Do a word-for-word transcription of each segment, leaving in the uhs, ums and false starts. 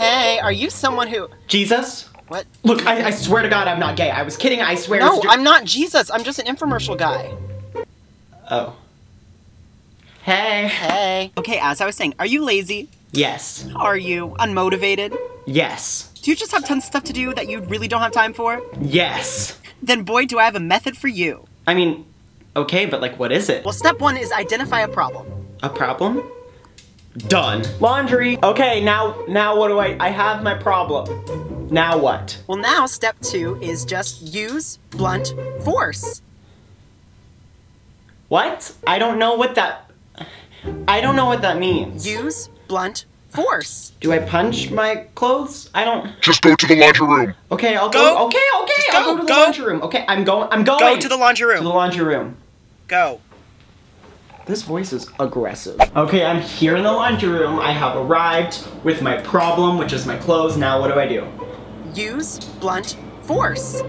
Hey, are you someone who... Jesus? What? Look, I, I swear to God I'm not gay. I was kidding, I swear... No, I'm not Jesus. I'm just an infomercial guy. Oh. Hey. Hey. Okay, as I was saying, are you lazy? Yes. Are you unmotivated? Yes. Do you just have tons of stuff to do that you really don't have time for? Yes. Then boy, do I have a method for you. I mean, okay, but like, what is it? Well, step one is identify a problem. A problem? Done. Laundry. Okay, now, now what do I, I have my problem. Now what? Well, now step two is just use blunt force. What? I don't know what that, I don't know what that means. Use blunt force. Do I punch my clothes? I don't. Just go to the laundry room. Okay, I'll go. go. Okay, okay, Just I'll go, go to the go. laundry room. Okay, I'm going, I'm going. Go to the laundry room. To the laundry room. Go. This voice is aggressive. Okay, I'm here in the laundry room. I have arrived with my problem, which is my clothes. Now, what do I do? Use blunt force.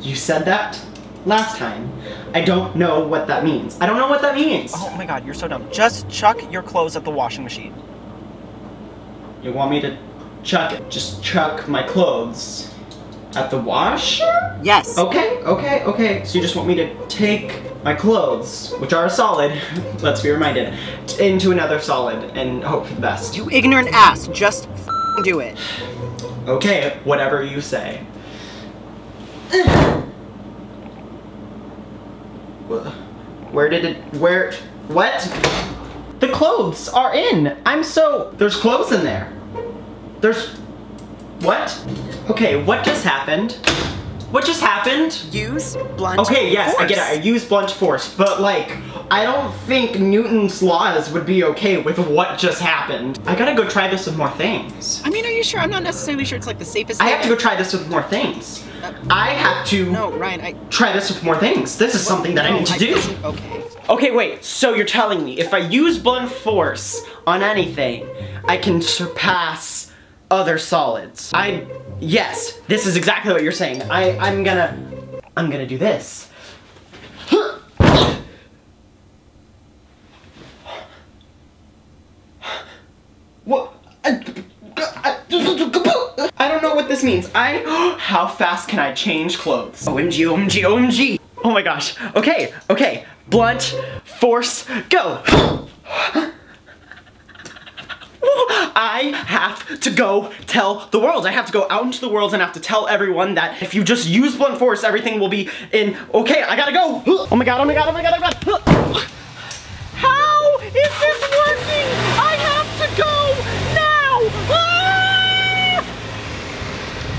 You said that last time. I don't know what that means. I don't know what that means. Oh my God, you're so dumb. Just chuck your clothes at the washing machine. You want me to chuck it? Just chuck my clothes at the washer? Yes. Okay, okay, okay. So you just want me to take my clothes, which are a solid, let's be reminded, into another solid and hope for the best. You ignorant ass, just f***ing do it. Okay, whatever you say. Where did it, where, what? The clothes are in. I'm so, there's clothes in there. There's, what? Okay, what just happened? What just happened? Use blunt force. Okay, yes, force. I get it. I use blunt force, but like, I don't think Newton's laws would be okay with what just happened. I gotta go try this with more things. I mean, are you sure? I'm not necessarily sure it's like the safest I thing. have to go try this with more things. Uh, I have to no, Ryan, I, try this with more things. This is well, something that no, I need to I do. Okay. Okay, wait, so you're telling me if I use blunt force on anything, I can surpass other solids. I. Yes, this is exactly what you're saying. I, I'm gonna, I'm gonna do this. What? I don't know what this means. I, how fast can I change clothes? O M G, O M G, O M G. Oh my gosh. Okay, okay. Blunt, force, go. I have to go tell the world. I have to go out into the world and have to tell everyone that if you just use blunt force, everything will be in, okay, I gotta go. Oh my God, oh my God, oh my God, oh my God. How is this working? I have to go now.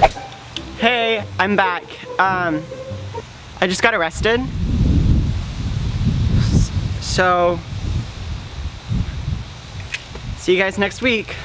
Ah! Hey, I'm back. Um, I just got arrested. So... see you guys next week.